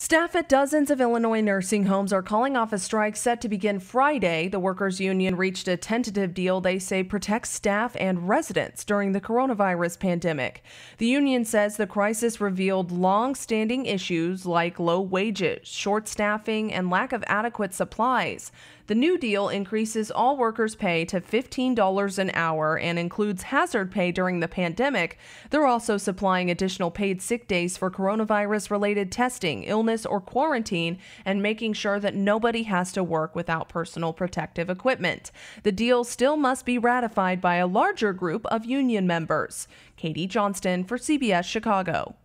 Staff at dozens of Illinois nursing homes are calling off a strike set to begin Friday. The workers' union reached a tentative deal they say protects staff and residents during the coronavirus pandemic. The union says the crisis revealed long-standing issues like low wages, short staffing, and lack of adequate supplies. The new deal increases all workers' pay to $15 an hour and includes hazard pay during the pandemic. They're also supplying additional paid sick days for coronavirus-related testing, illness or quarantine, and making sure that nobody has to work without personal protective equipment. The deal still must be ratified by a larger group of union members. Katie Johnston for CBS Chicago.